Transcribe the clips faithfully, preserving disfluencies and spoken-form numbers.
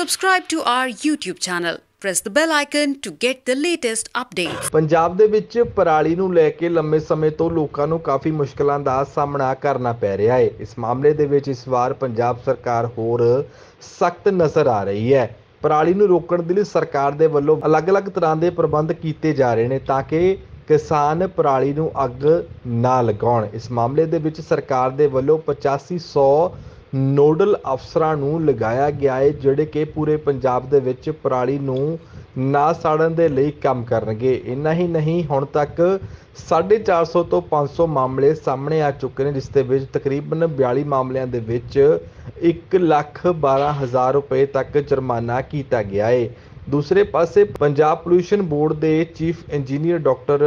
Subscribe to our YouTube channel. Press the bell icon to get the latest updates. Punjab ਦੇ ਵਿੱਚ ਪਰਾਲੀ ਨੂੰ ਲੈ ਕੇ ਲੰਮੇ ਸਮੇਂ ਤੋਂ ਲੋਕਾਂ ਨੂੰ ਕਾਫੀ ਮੁਸ਼ਕਲਾਂ ਦਾ ਸਾਹਮਣਾ ਕਰਨਾ ਪੈ ਰਿਹਾ ਹੈ। ਇਸ ਮਾਮਲੇ ਦੇ ਵਿੱਚ ਇਸ ਵਾਰ ਪੰਜਾਬ ਸਰਕਾਰ ਹੋਰ ਸਖਤ ਨਜ਼ਰ ਆ ਰਹੀ ਹੈ। ਪਰਾਲੀ ਨੂੰ ਰੋਕਣ ਦੇ ਲਈ ਸਰਕਾਰ ਦੇ ਵੱਲੋਂ ਅਲੱਗ-ਅਲੱਗ ਤਰ੍ਹਾਂ ਦੇ ਪ੍ਰਬੰਧ ਕੀਤੇ ਜਾ ਰਹੇ ਨੇ ਤਾਂ ਕਿ किसान पराली नूं अग ना लगाउण। इस मामले दे विच सरकार दे वल्लों पचासी सौ नोडल अफसरां नूं लगाया गया है जिहड़े कि पूरे पंजाब दे विच पराली नूं ना साड़न दे लई काम करनगे। इन्ना ही नहीं हुण तक साढ़े चार सौ तो पाँच सौ मामले सामने आ चुके हैं जिस दे विच तकरीबन बयाली मामलों दे विच एक लख बारह हज़ार रुपए तक जुर्माना किया गया है। दूसरे पासे पंजाब पोल्यूशन बोर्ड के chief engineer doctor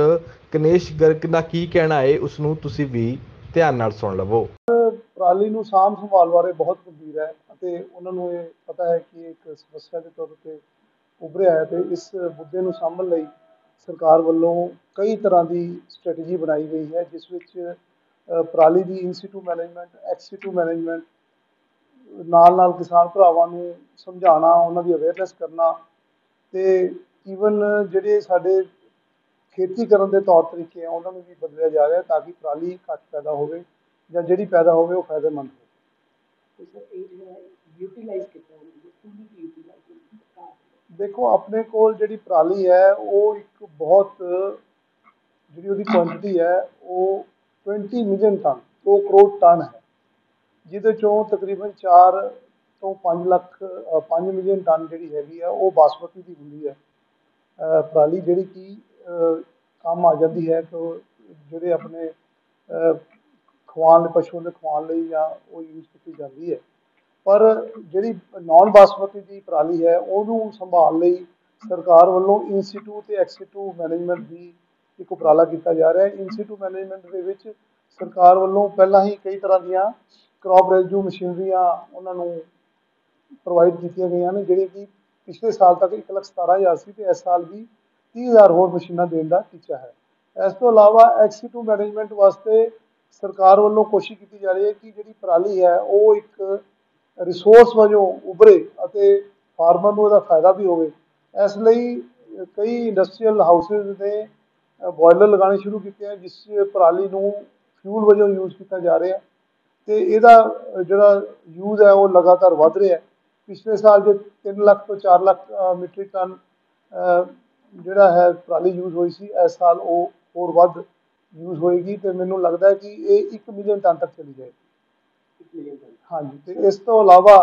Kanesh Garg का की कहना है, उसनूं तुसीं भी ध्यान नाल सुन लवो। पराली नूं साम संभाल बारे बहुत गंभीर है अते उन्हां नूं ये पता है कि एक समस्या के तौर पर उभरिया है। इस मुद्दे नूं सामभण लई सरकार वल्लों कई तरह की स्ट्रैटेजी बनाई गई है जिस विच पराली की इनसीटू मैनेजमेंट, एक्सीटू मैनेजमेंट, नाल नाल किसान भरावां नूं समझाना, उन्हां दी अवेयरनैस करना ते ईवन जिहड़े साडे खेती करन दे तौर तरीके हैं उन्हां नूं भी बदलिया जा रहा है ताकि पराली घट पैदा होवे जां जिहड़ी पैदा होवे ओह फायदेमंद हो। देखो अपने कोल जिहड़ी पराली है वह एक बहुत जिहड़ी उहदी क्वांटिटी है वह ट्वेंटी मिलियन टन दो करोड़ टन है जिहदे चों तकरीबन चार तो पाँच लख पाँच मिलियन टन जी हैगी है वो बासमती की होंगी है पराली जी कि काम आ जाती है तो जोड़े अपने खुआन पशुओं के खुआन लिए या वो यूज की जाती है। पर जी नॉन बासमती की पराली है उन्होंने संभाल लई सरकार वालों इंस्टीट्यू तो एक्सीटू मैनेजमेंट भी एक उपराला किया जा रहा है। इंस्टीट्यू मैनेजमेंट के सरकार वालों पहला ही कई तरह दियाँ क्रॉप रेजू मशीनरियाँ उन्होंने प्रोवाइड की गई ने जी कि पिछले साल तक एक लख सतारा हज़ार से तो इस साल भी तीह हज़ार होर मशीना देने का टीचा है। इस तो अलावा एक्सीटू मैनेजमेंट वास्ते सरकार वालों कोशिश की जा रही है कि जी पराली है वो एक रिसोर्स वजों उभरे और फार्मर को फायदा भी हो। कई इंडस्ट्रीयल हाउसिज ने बॉयलर लगाने शुरू किए हैं जिस पराली को फ्यूल वजों यूज़ किया जा रहा है तो यदा जोड़ा यूज़ है वो लगातार वध रहा है। पिछले साल जो तीन लख तो चार लख मीट्रिक टन जोड़ा है पराली यूज़ हुई सी इस साल वो होर वध यूज़ होएगी तो मैनू लगता है कि ये एक मिलियन टन तक चली जाएगी। हाँ जी तो इस तो अलावा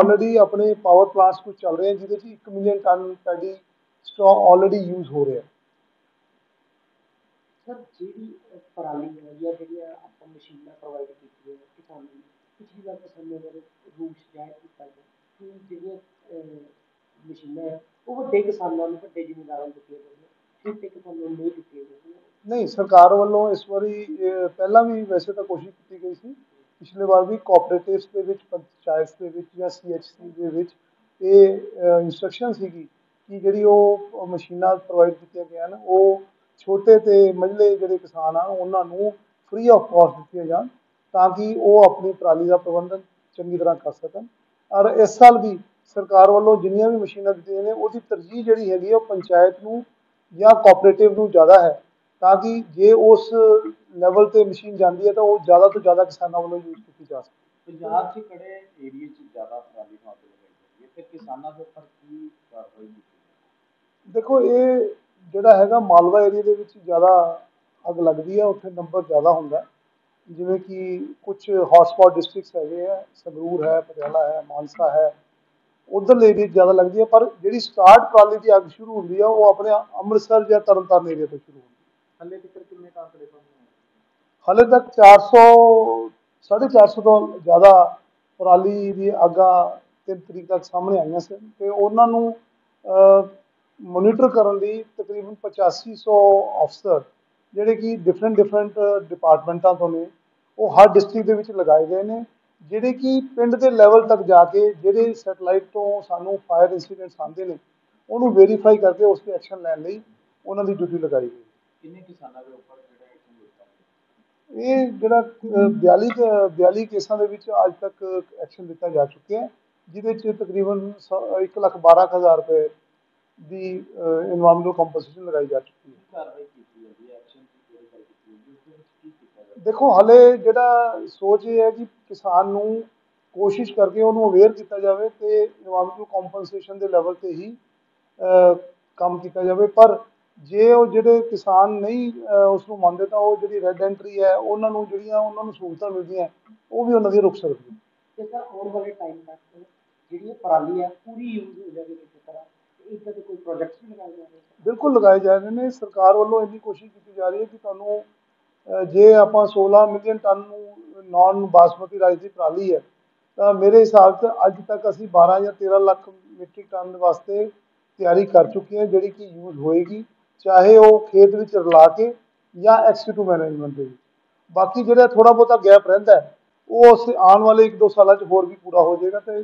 ऑलरेडी अपने पावर प्लांट्स कुछ चल रहे हैं जिसे एक million ton paddy stock already use हो रहा है। सर जी पराली है या जी आप मशीन प्रोवाइड की है किसान पिछली बार किसान अगर रूल्स जाहिर किया गया कि जी मशीन है वो वे किसानों वे जिमीदारों दिए गए छोटे किसानों नहीं दिए गए। नहीं सरकार वालों इस बारी पहला भी वैसे तो कोशिश की गई थी पिछले बार भी कोऑपरेटिव्स के पंचायत के या सी एच सी के इंस्ट्रक्शन सी कि जी वो मशीना प्रोवाइड की गई ना वो छोटे तो मझले जोड़े किसान हैं उन्होंने फ्री ऑफ कॉस्ट दिए जाए ताकि वो अपनी पराली का प्रबंधन चंगी तरह कर सकन। और इस साल भी सरकार वालों जिन्नियां भी मशीनां दित्तियां ने उसकी तरजीह जिहड़ी हैगी है पंचायत नूं या कोऑपरेटिव नूं ज़्यादा है ताकि जे उस लैवल पर मशीन जाती है तो वो ज़्यादा तो ज़्यादा किसानों वालों यूज की जा सके। पंजाब च किहड़े एरिया च ज़्यादा पराली नूं अग लगाई जाती है किसानों के उपर की कार्रवाई होगी? देखो ये जोड़ा है मालवा एरिए के ज़्यादा अग लगती है उत्थे नंबर ज़्यादा होंगे जिमें कि कुछ हॉटस्पॉट डिस्ट्रिक्स है संगरूर है पटियाला है मानसा है उधरले एरिए ज़्यादा लगती है पर जी स्टार्ट पराली की अग शुरू होंगी है वो अपने अमृतसर या तरन तारण एरिए तो शुरू होंगी। हले हले तक चार सौ साढ़े चार सौ तो ज़्यादा पराली की अग्गा तीन तरीक तक सामने आईयां सन ते उन्होंने मोनीटर करन दी तकरीबन पचासी सौ अफसर जिहड़े कि डिफरेंट डिफरेंट डिपार्टमेंटां तों ने वो हर डिस्ट्रिक्ट दे विच लगाए गए हैं जिहड़े कि पिंड दे लैवल तक जाके जिहड़े सैटेलाइट तो सानू फायर इंसीडेंट्स आते हैं उन्होंने वेरीफाई करके उस पर एक्शन लैण लई उन्हां दी ड्यूटी लगाई गई। किन्ने किसानां दे उपर जिहड़ा एक्शन लिता ये जिहड़ा बयाली बयाली केसां दे विच अज तक एक्शन लिता जा चुका है जिसे तकरीबन एक लाख बारह हज़ार रुपए की इन्वायरमेंटल कंपनसेशन लगाई जा चुकी है। देखो हाले जिहड़ा सोच ये है कि किसान नूं कोशिश करके उन्होंने अवेयर किया जाए तो इन्वायरमेंटल कंपनसेशन के लैवल पर ही काम किया जाए, पर जे वो जिहड़े किसान नहीं उसनूं मानते तो वो जिहड़ी रेड एंट्री है उन्होंने जिहड़ियां उन्होंने सहूलतां मिलदियां वो भी उन्होंने रुक सकदी है। बिल्कुल लगाए जा रहे हैं, सरकार वालों इतनी कोशिश की जा रही है कि तुहानूं जे आपां सोलह million ton non basmati rice की पराली है तो मेरे हिसाब से अज तक असी बारह या तेरह लाख मीट्रिक टन वास्ते तैयारी कर चुके हैं जिहड़ी कि यूज होएगी, चाहे वो खेत विच रला के या एक्सटीट्यू मैनेजमेंट दे। बाकी जिहड़ा थोड़ा बहुत गैप रहिंदा है वो आने वाले एक दो साल च होर भी पूरा हो जाएगा तो